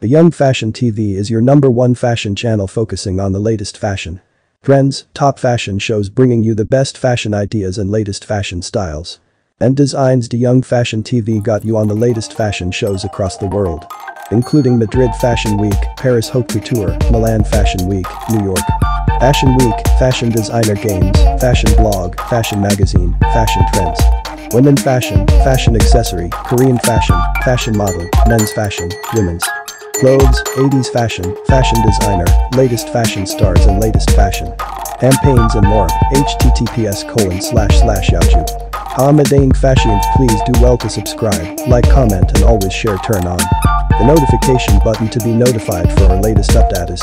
De Young Fashion TV is your #1 fashion channel focusing on the latest fashion trends, top fashion shows, bringing you the best fashion ideas and latest fashion styles and designs. De Young Fashion TV got you on the latest fashion shows across the world, including Madrid Fashion Week, Paris Haute Couture, Milan Fashion Week, New York Fashion Week, Fashion Designer Games, Fashion Blog, Fashion Magazine, Fashion Trends, Women Fashion, Fashion Accessory, Korean Fashion, Fashion Model, Men's Fashion, Women's Clothes, 80s fashion, fashion designer, latest fashion stars and latest fashion campaigns and more. https://youtube.com /De Young Fashion. Please do well to subscribe, like, comment and always share. Turn on the notification button to be notified for our latest updates.